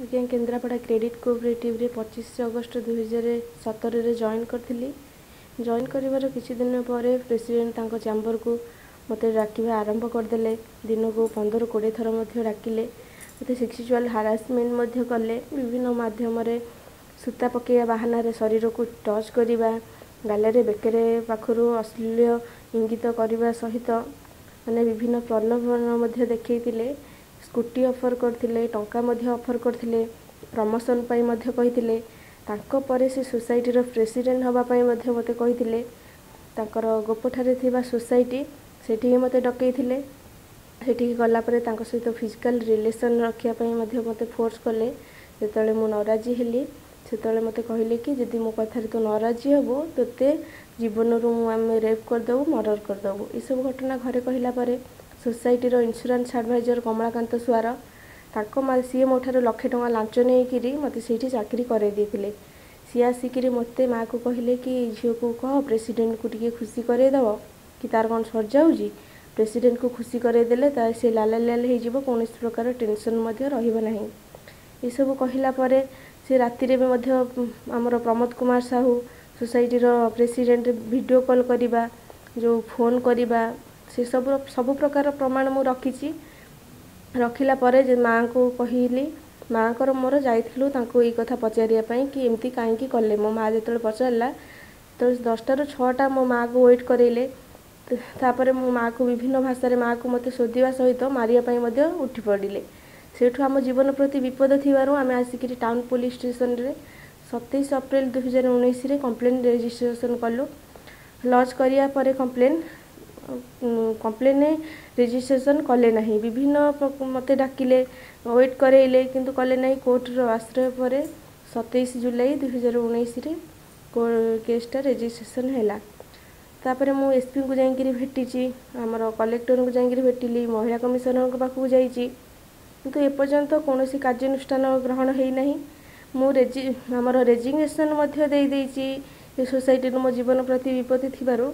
आज Kendrapara credit cooperative 25 August 2017 join करी। Join कर किछुदिन पर प्रेसिडेंट तांको चैम्बर को मत डाकिबा आरंभ करदे। दिन को 15-20 थर डाकिले, मत सेक्सुअल हारासमेंट कले, विभिन्न मध्यम सूता पकैया बाहाना शरीर को टच करवा, गाले बेकरे पाखरू अश्लील इंगित करने सहित मैंने विभिन्न प्रलोभन देखते, स्कूटी ऑफर करते, टंका ऑफर करते, प्रमोशन पर से सोसाइटी प्रेसिडेंट हाँपाई मत कही। गोपठारे थी सोसाइटी से मत डकईले, से गलापर सहित फिजिकल रिलेसन रखापी मत फोर्स कले। जो मु नाराजी हेली से मत कहले कि जदि मो कथार तू नाराजी हबु तोते जीवन आम रेप करदेबू, मर्डर करदेबू। यू घटना घरे कहलापर सोसाइटीर इन्शुरान्स एडभाइजर कमलाकांत सुवार सी मो ठार 1,00,000 टंका लांच नहीं मत से चाकरी करईदे। सी आसिक मत माँ को कहले कि झील को कह प्रेसिडेंट को टे खुशी करईदेव कि तार कौन सर जाऊँगी। प्रेसिडेंट को खुशी करईदे तार सी लाल लाल हो, कौन प्रकार टेनसन रही। ये सब कहलापर से राति भी आमर प्रमोद कुमार साहू सोसाइटीर प्रेसिडेंट वीडियो कॉल करिबा, जो फोन करिबा, से सब प्रकार प्रमाण मु रखी। रखिला परे माँ को कहली, माँ को मोर जाइथिलु तांको कथा पचारिया पई कि एमती काईकी कले। मो माँ जतले पचारला तो 10 टा 6टा मो माँ को वेट करेले। तापर मो माँ को विभिन्न भाषा माँ को मत शोधिया सहित मारिया उठी पड़े। सेठू आम जीवन प्रति विपद थिबारु आमे आसिक टाउन पुलिस स्टेशन रे 27 अप्रैल 2019 कंप्लेन रेजिस्ट्रेशन कलु। लॉन्च करिया परे कंप्लेन रेजिस्ट्रेशन कले नहीं। विभिन्न मते डाकिले, वेट करेले किंतु कले नहीं। कोर्टर आश्रय पर 27 जुलाई 2019 केसटा रेजिस्ट्रेशन हैला। तापर मु एसपी को जाई भेटी, आमर कलेक्टर को जाई भेटिली, महिला कमिशनर पाखु जाई, किंतु एपर्यंत कौन कार्यानुष्ठान ग्रहण है ना। आमर रेजिग्नेशन सोसाइटी मो जीवन प्रति विपत्ति थिबारु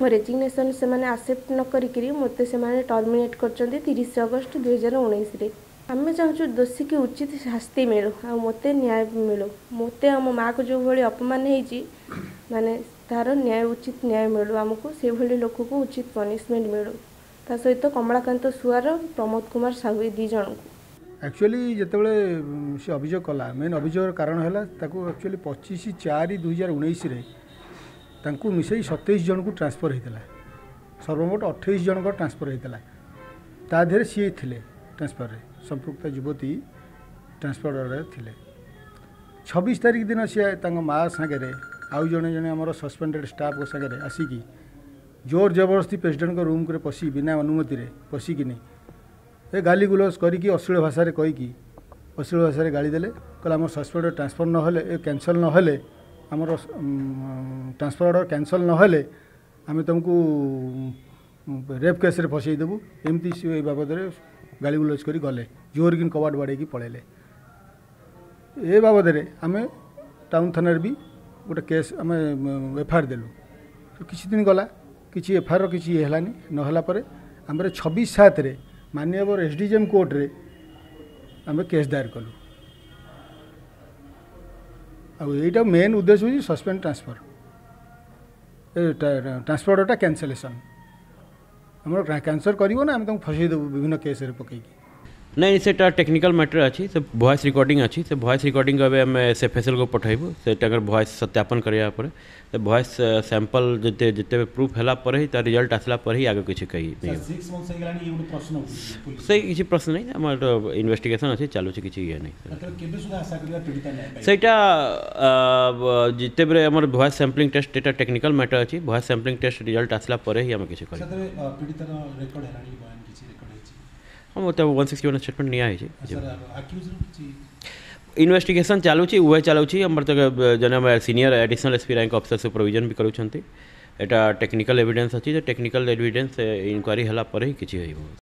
मो रेजिग्नेशन से माने एक्सेप्ट न करिकरी मते से माने टर्मिनेट करचंदी 30 अगस्त 2019। आम चाहूँ दोषी की उचित शास्ति मिलू, आ मते न्याय मिलू, मते आम माँ को जो भाई अपमान होती माने तार न्याय उचित न्याय मिलू, आमको से भली लोक को उचित पनिशमेंट मिलू। ता सहित कमलाकांत सुवार, प्रमोद कुमार साहू दी जन को एक्चुअली जितेबाला सी अभियोग कला, मेन अभियोग कारण है एक्चुअली 25/4/2019 मिसई 27 जन को ट्रांसफर होता, सर्वमोट 28 जन को ट्रांसफर होता। ता देहर सी थे ट्रांसफर रे संपुक्त युवती ट्रांसफर रे 26 तारिख दिन सी माँ सागर आउ जड़े जड़े आम सस्पेंडेड स्टाफ सागर आसिकी जोर जबरदस्ती प्रेसिडेंट को रूम करे पशी बिना अनुमति रे पशिकी नहीं गाली गुलस करी, अश्लील भाषा रे कहीकि अश्लील भाषा रे गाली देले। कहला हमर सस्पेंड ट्रांसफर न होले, कैंसल न होले, हमर ट्रांसफर ऑर्डर कैंसल न होले आमे तुमको रेप केस रे फसई देबू। एमती से बाबद रे गाली गुलस करी गले, जोर किन कवाड बाड़े की पळेले। ए बाबद रे आमे टाउन थाना रे भी गोटे केस आमे एफआईआर देलु। तो किछि दिन गला किसी एफआईआर किसी ये है नापर आम 26/7 माननीय एसडीजेएम कोर्ट रे आम केस दायर कलु। आईटा मेन उद्देश्य हो सस्पेंड ट्रांसफरटा कैंसलेसन आम कैंसल करना आम तुम फसईदेव विभिन्न केस पकई नहीं। से टेक्निकल मैटर अच्छी, से वॉइस रिकॉर्डिंग अच्छी, से वॉइस रिकॉर्डिंग आम सेफेसल को पठाइबू से वॉइस सत्यापन करापर से वॉइस सैंपल जिते जिते प्रूफ होला पर ही तार रिजल्ट आसला पर ही आगे किसी कही से किसी प्रश्न नहीं। आम इन्वेस्टिगेशन अच्छी चलू किसी ये नहीं से जिते वॉइस सैंपलिंग टेस्ट ये टेक्निकल मैटर अच्छी। वॉइस सैंपलिंग टेस्ट रिजल्ट आसला पर ही आम किसी मतलब 161 स्टेटमेंट निया है। इन्वेस्टिगेशन चलूँ उए चलू जन senior additional SP rank officer supervision भी करूँ। एटा टेक्निकल एविडेंस अच्छी, टेक्निकल एविडेंस इनक्वारी हला पर ही किसी हो।